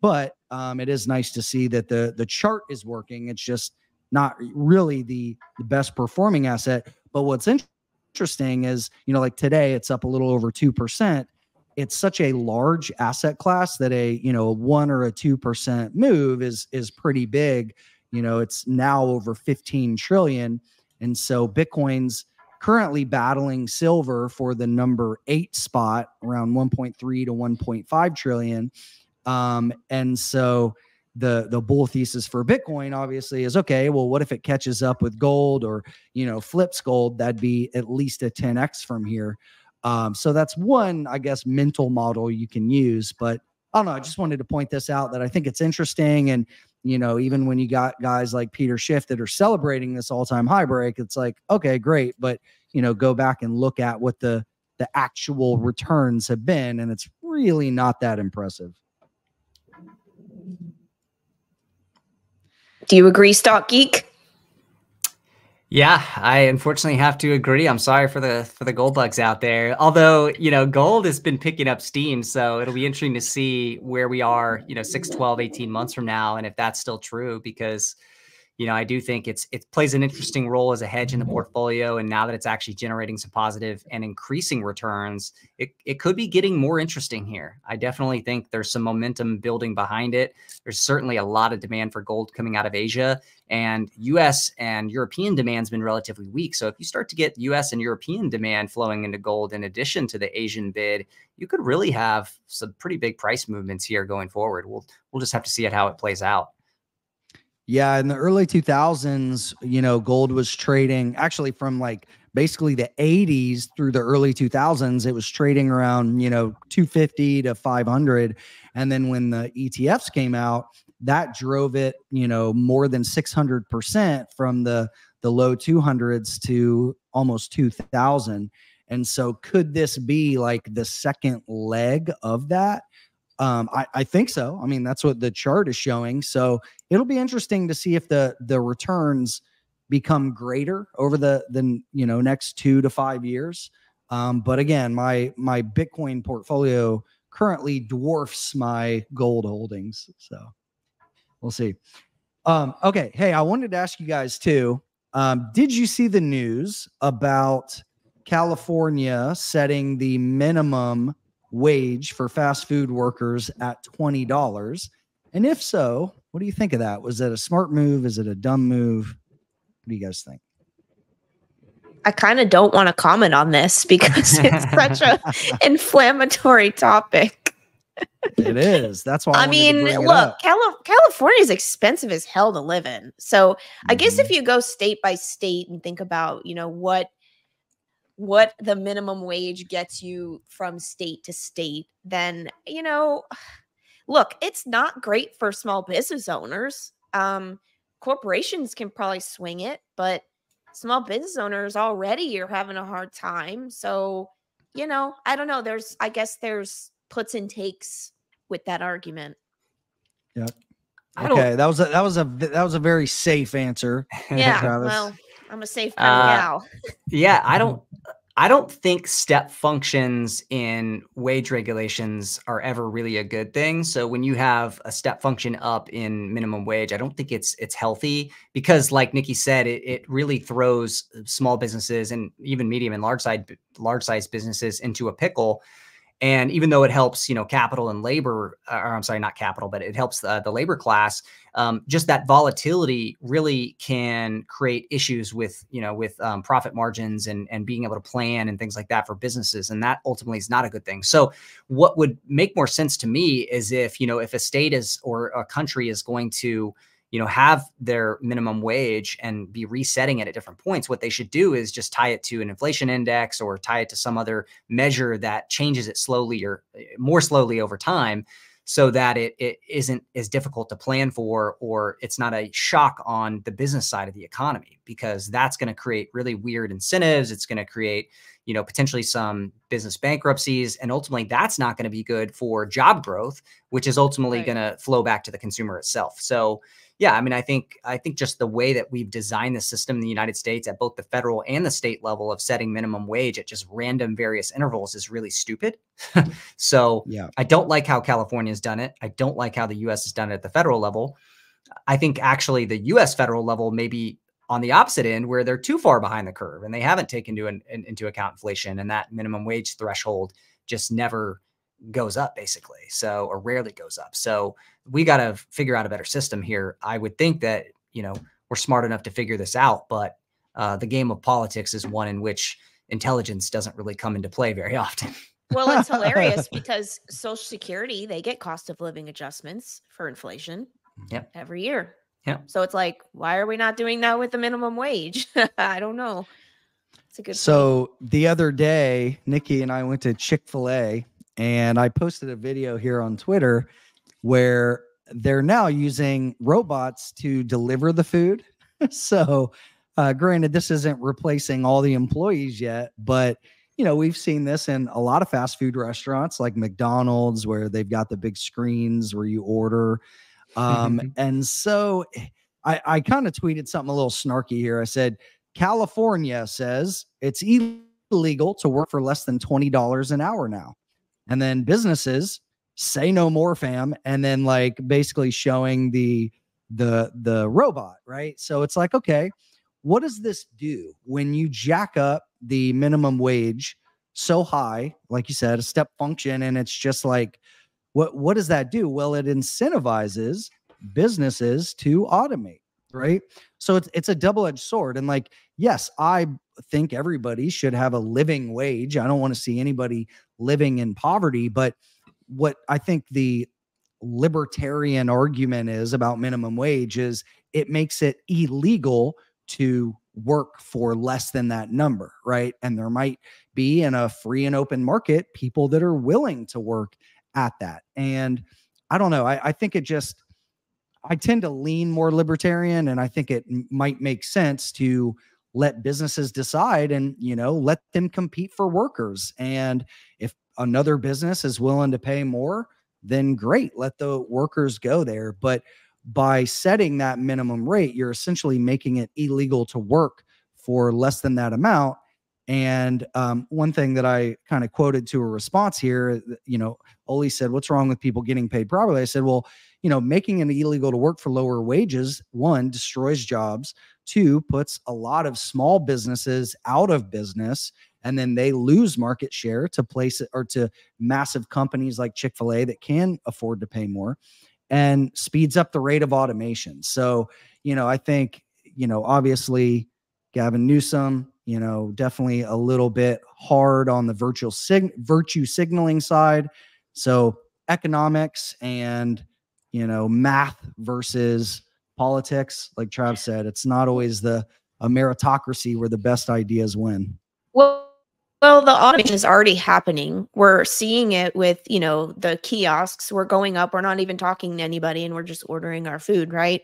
But um, it is nice to see that the, the chart is working. It's just not really the, the best performing asset. But what's in interesting is, you know, like today it's up a little over two percent. It's such a large asset class that a, you know, a one or a two percent move is, is pretty big. You know, it's now over fifteen trillion. And so Bitcoin's currently battling silver for the number eight spot, around one point three to one point five trillion. Um, and so The, the bull thesis for Bitcoin obviously is, okay, well, what if it catches up with gold or, you know, flips gold? That'd be at least a ten X from here. Um, so that's one, I guess, mental model you can use. But I don't know. I just wanted to point this out that I think it's interesting. And, you know, even when you got guys like Peter Schiff that are celebrating this all-time high break, it's like, okay, great. But, you know, go back and look at what the, the actual returns have been. And it's really not that impressive. Do you agree, Stock Geek? Yeah, I unfortunately have to agree. I'm sorry for the for the gold bugs out there. Although, you know, gold has been picking up steam, so it'll be interesting to see where we are, you know, six, twelve, eighteen months from now, and if that's still true, because you know, I do think it's it plays an interesting role as a hedge in the portfolio. And now that it's actually generating some positive and increasing returns, it, it could be getting more interesting here. I definitely think there's some momentum building behind it. There's certainly a lot of demand for gold coming out of Asia, and U S and European demand's been relatively weak. So if you start to get U S and European demand flowing into gold in addition to the Asian bid, you could really have some pretty big price movements here going forward. We'll, we'll just have to see it how it plays out. Yeah, in the early two thousands, you know, gold was trading actually from like basically the eighties through the early two thousands. It was trading around, you know, two fifty to five hundred. And then when the E T Fs came out, that drove it, you know, more than six hundred percent from the, the low two hundreds to almost two thousand. And so could this be like the second leg of that? Um, I, I think so. I mean, that's what the chart is showing. So it'll be interesting to see if the the returns become greater over the the you know next two to five years. Um, but again, my my Bitcoin portfolio currently dwarfs my gold holdings. So we'll see. Um, okay, hey, I wanted to ask you guys too. Um, did you see the news about California setting the minimum wage for fast food workers at twenty dollars? And if so, what do you think of that? Was that a smart move? Is it a dumb move? What do you guys think? I kind of don't want to comment on this because it's such an inflammatory topic. It is. That's why I, I mean, look, Cali- California is expensive as hell to live in. So mm-hmm. I guess if you go state by state and think about, you know, what what the minimum wage gets you from state to state, then, you know, look, it's not great for small business owners. Um, corporations can probably swing it, but small business owners already are having a hard time. So, you know, I don't know. There's, I guess there's puts and takes with that argument. Yeah. Okay. That was a, that was a, that was a very safe answer. Yeah. Well, I'm a safe guy. Uh, yeah. I don't, I don't think step functions in wage regulations are ever really a good thing. So when you have a step function up in minimum wage, I don't think it's it's healthy because, like Nikki said, it, it really throws small businesses and even medium and large side large size businesses into a pickle. And even though it helps, you know, capital and labor, or I'm sorry, not capital, but it helps the, the labor class, um, just that volatility really can create issues with, you know, with um, profit margins and, and being able to plan and things like that for businesses. And that ultimately is not a good thing. So what would make more sense to me is if, you know, if a state is or a country is going to, you know, have their minimum wage and be resetting it at different points, what they should do is just tie it to an inflation index or tie it to some other measure that changes it slowly or more slowly over time so that it, it isn't as difficult to plan for, or it's not a shock on the business side of the economy, because that's going to create really weird incentives. It's going to create, you know, potentially some business bankruptcies. And ultimately, that's not going to be good for job growth, which is ultimately right. going to flow back to the consumer itself. So yeah, I mean, I think I think just the way that we've designed the system in the United States at both the federal and the state level of setting minimum wage at just random various intervals is really stupid. So yeah. I don't like how California's done it. I don't like how the U S has done it at the federal level. I think actually the U S federal level may be on the opposite end where they're too far behind the curve and they haven't taken into, an, into account inflation, and that minimum wage threshold just never goes up basically. So, or rarely goes up. So we got to figure out a better system here. I would think that, you know, we're smart enough to figure this out, but uh, the game of politics is one in which intelligence doesn't really come into play very often. Well, it's hilarious because Social Security, they get cost of living adjustments for inflation yep. every year. Yep. So it's like, why are we not doing that with the minimum wage? I don't know. It's a good So point. The other day, Nikki and I went to Chick-fil-A, and I posted a video here on Twitter where they're now using robots to deliver the food. So uh, granted, this isn't replacing all the employees yet, but you know, we've seen this in a lot of fast food restaurants like McDonald's, where they've got the big screens where you order. Um, and so I, I kind of tweeted something a little snarky here. I said, California says it's illegal to work for less than twenty dollars an hour now. And then businesses say no more, fam. And then like basically showing the the the robot, right? So it's like, okay, what does this do when you jack up the minimum wage so high, like you said, a step function, and it's just like, what what does that do? Well, it incentivizes businesses to automate, right? So it's it's a double-edged sword. And like, yes, I think everybody should have a living wage. I don't want to see anybody living in poverty, but what I think the libertarian argument is about minimum wage is it makes it illegal to work for less than that number, right? And there might be, in a free and open market, people that are willing to work at that. And I don't know, I, I think it just, I tend to lean more libertarian, and I think it might make sense to let businesses decide and, you know, let them compete for workers. And if another business is willing to pay more, then great, let the workers go there. But by setting that minimum rate, you're essentially making it illegal to work for less than that amount. And um, one thing that I kind of quoted to a response here, you know, Oli said, what's wrong with people getting paid properly? I said, well, you know, making it illegal to work for lower wages, one, destroys jobs, two, puts a lot of small businesses out of business, and then they lose market share to place or to massive companies like Chick-fil-A that can afford to pay more, and speeds up the rate of automation. So, you know, I think, you know, obviously Gavin Newsom, you know, definitely a little bit hard on the virtual sig- virtue signaling side. So economics and, you know, math versus politics, like Trav said, it's not always the a meritocracy where the best ideas win. Well, Well, the automation is already happening. We're seeing it with, you know, the kiosks. We're going up. We're not even talking to anybody, and we're just ordering our food, right?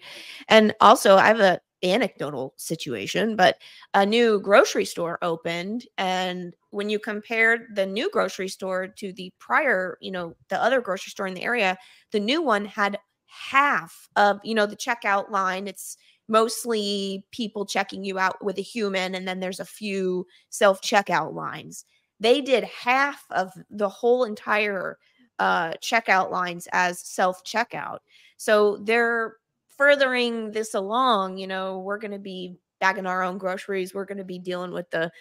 And also, I have a anecdotal situation, but a new grocery store opened, and when you compared the new grocery store to the prior, you know, the other grocery store in the area, the new one had half of, you know, the checkout line. It's mostly people checking you out with a human, and then there's a few self-checkout lines. They did half of the whole entire uh, checkout lines as self-checkout. So they're furthering this along. You know, we're going to be bagging our own groceries. We're going to be dealing with the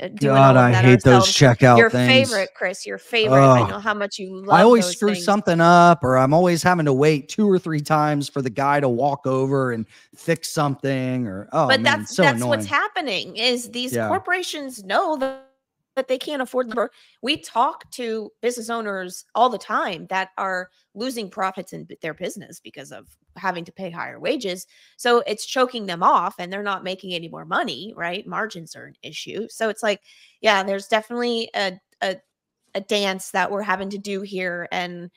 uh, doing God, all I that hate ourselves. Those checkout your things. Your favorite, Chris, your favorite. Oh, I know how much you love I always those screw things. Something up, or I'm always having to wait two or three times for the guy to walk over and fix something. Or oh, but man, that's so that's annoying. What's happening is these yeah. corporations know that But they can't afford the. We talk to business owners all the time that are losing profits in their business because of having to pay higher wages. So it's choking them off, and they're not making any more money, right? Margins are an issue. So it's like, yeah, there's definitely a a, a dance that we're having to do here. And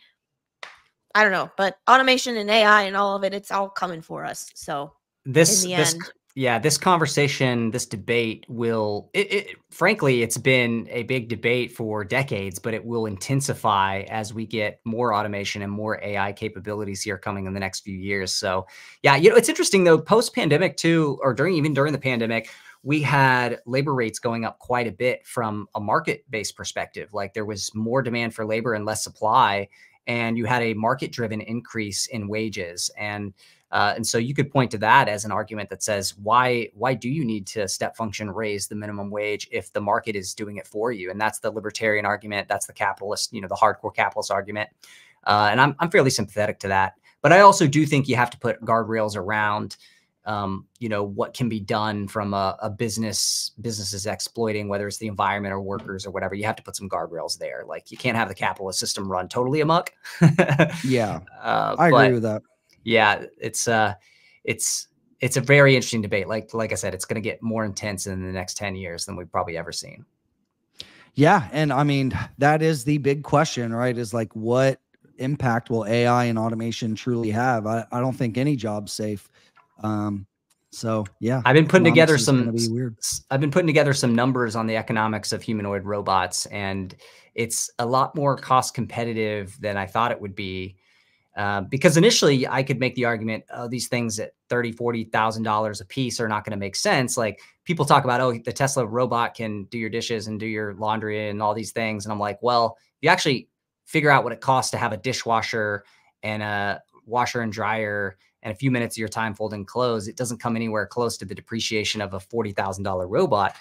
I don't know, but automation and A I and all of it, it's all coming for us. So this in the this end. Yeah, this conversation, this debate will, it, it, frankly, it's been a big debate for decades, but it will intensify as we get more automation and more A I capabilities here coming in the next few years. So yeah, you know, it's interesting though, post-pandemic too, or during, even during the pandemic, we had labor rates going up quite a bit from a market-based perspective. Like there was more demand for labor and less supply, and you had a market-driven increase in wages. And Uh, and so you could point to that as an argument that says, why, why do you need to step function raise the minimum wage if the market is doing it for you? And that's the libertarian argument. That's the capitalist, you know, the hardcore capitalist argument. Uh, and I'm, I'm fairly sympathetic to that. But I also do think you have to put guardrails around, um, you know, what can be done from a, a business, businesses exploiting, whether it's the environment or workers or whatever. You have to put some guardrails there. Like you can't have the capitalist system run totally amok. yeah, uh, I but, agree with that. Yeah, it's uh, it's it's a very interesting debate. Like like I said, it's going to get more intense in the next ten years than we've probably ever seen. Yeah, and I mean, that is the big question, right? Is like, what impact will A I and automation truly have? I, I don't think any job's safe. Um, so yeah, I've been putting together some. I've been putting together some numbers on the economics of humanoid robots, and it's a lot more cost competitive than I thought it would be. Uh, because initially I could make the argument, oh, these things at thirty, forty thousand dollars a piece are not going to make sense. Like people talk about, oh, the Tesla robot can do your dishes and do your laundry and all these things. And I'm like, well, you actually figure out what it costs to have a dishwasher and a washer and dryer and a few minutes of your time folding clothes, it doesn't come anywhere close to the depreciation of a forty thousand dollar robot.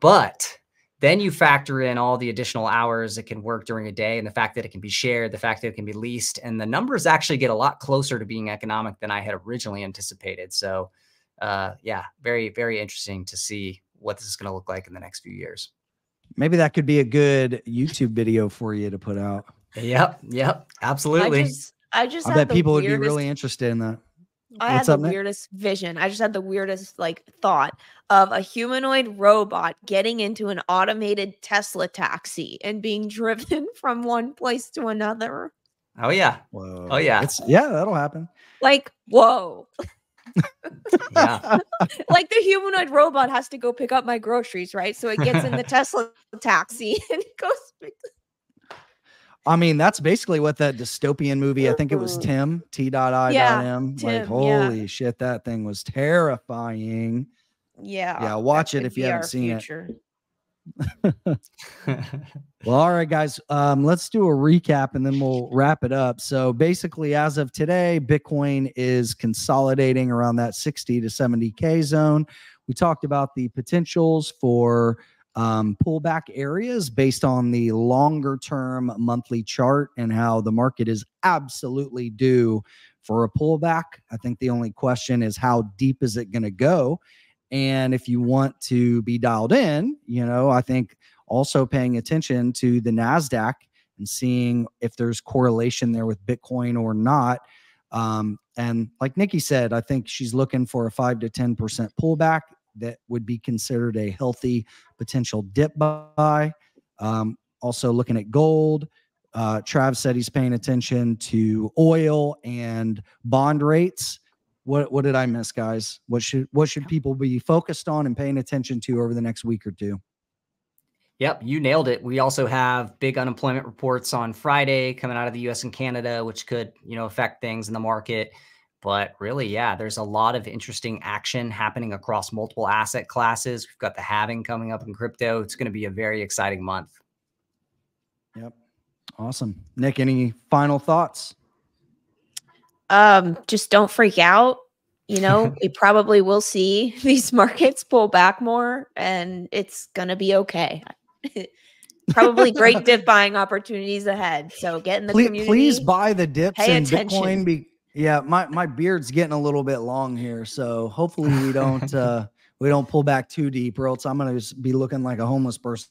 But then you factor in all the additional hours it can work during a day and the fact that it can be shared, the fact that it can be leased, and the numbers actually get a lot closer to being economic than I had originally anticipated. So uh, yeah, very, very interesting to see what this is going to look like in the next few years. Maybe that could be a good YouTube video for you to put out. Yep. Yep. Absolutely. I just, I just I bet people weirdest, would be really interested in that. I What's had the up, weirdest Nick? vision. I just had the weirdest like thought of a humanoid robot getting into an automated Tesla taxi and being driven from one place to another. Oh yeah. Whoa. Oh yeah. It's, yeah. That'll happen. Like, whoa. Yeah. Like the humanoid robot has to go pick up my groceries, right? So it gets in the Tesla taxi and it goes. I mean, that's basically what that dystopian movie, I think it was Tim, T I M. Yeah, like, holy yeah. shit, that thing was terrifying. Yeah. Yeah, watch it if you haven't seen future. it. Well, all right, guys, um, let's do a recap and then we'll wrap it up. So basically, as of today, Bitcoin is consolidating around that sixty to seventy K zone. We talked about the potentials for Um, pullback areas based on the longer term monthly chart and how the market is absolutely due for a pullback. I think the only question is how deep is it going to go? And if you want to be dialed in, you know, I think also paying attention to the Nasdaq and seeing if there's correlation there with Bitcoin or not. Um, and like Nikki said, I think she's looking for a five to ten percent pullback. That would be considered a healthy potential dip buy. Um, also looking at gold. Uh, Trav said he's paying attention to oil and bond rates. What, what did I miss, guys? What should, what should people be focused on and paying attention to over the next week or two? Yep, you nailed it. We also have big unemployment reports on Friday coming out of the U S and Canada, which could, you know, affect things in the market. But really, yeah, there's a lot of interesting action happening across multiple asset classes. We've got the halving coming up in crypto. It's going to be a very exciting month. Yep. Awesome. Nick, any final thoughts? Um, just don't freak out. You know, we probably will see these markets pull back more and it's going to be okay. Probably great dip buying opportunities ahead. So get in the please, community. Please buy the dips in Bitcoin. Be Yeah, my, my beard's getting a little bit long here, so hopefully we don't uh, we don't pull back too deep, or else I'm gonna be looking like a homeless person.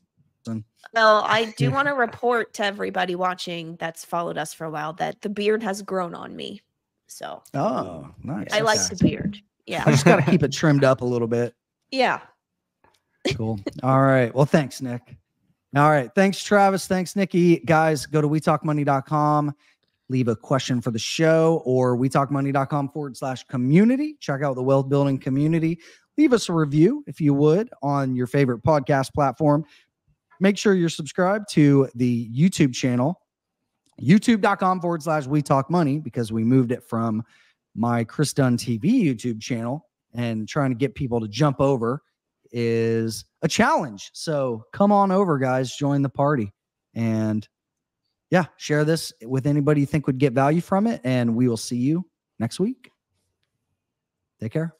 Well, I do want to report to everybody watching that's followed us for a while that the beard has grown on me. So oh, nice. I okay. like the beard. Yeah, I just gotta keep it trimmed up a little bit. Yeah. Cool. All right. Well, thanks, Nick. All right. Thanks, Travis. Thanks, Nikki. Guys, go to we talk money dot com. Leave a question for the show or we talk money dot com forward slash community. Check out the wealth building community. Leave us a review if you would on your favorite podcast platform. Make sure you're subscribed to the YouTube channel, youtube dot com forward slash we talk money, because we moved it from my Chris Dunn T V YouTube channel, and trying to get people to jump over is a challenge. So come on over, guys, join the party, and yeah, share this with anybody you think would get value from it, and we will see you next week. Take care.